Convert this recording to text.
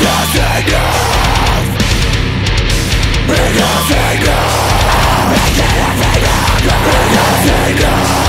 Because they know